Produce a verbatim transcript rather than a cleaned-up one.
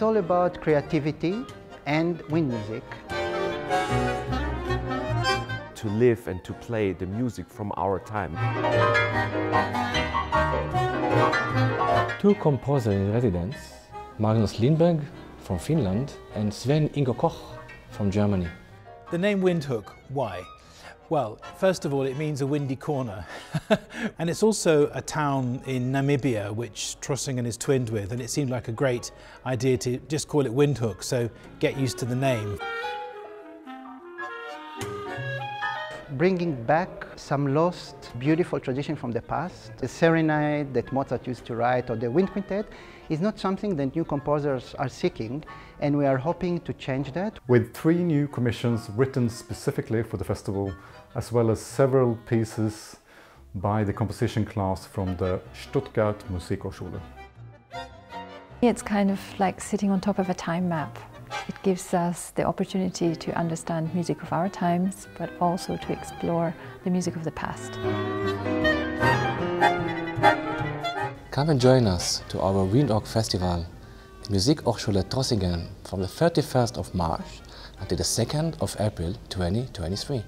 It's all about creativity and wind music. To live and to play the music from our time. Two composers in residence, Magnus Lindberg from Finland and Sven-Ingo Koch from Germany. The name Windhoek, why? Well, first of all, it means a windy corner. And it's also a town in Namibia, which Trossingen is twinned with, and it seemed like a great idea to just call it Windhoek, so get used to the name. Bringing back some lost, beautiful tradition from the past. The serenade that Mozart used to write, or the wind quintet, is not something that new composers are seeking, and we are hoping to change that. With three new commissions written specifically for the festival, as well as several pieces by the composition class from the Stuttgart Musikhochschule. It's kind of like sitting on top of a time map. It gives us the opportunity to understand music of our times, but also to explore the music of the past. Come and join us to our Windhoek Festival, the Musikhochschule Trossingen, from the thirty-first of March until the second of April twenty twenty-three.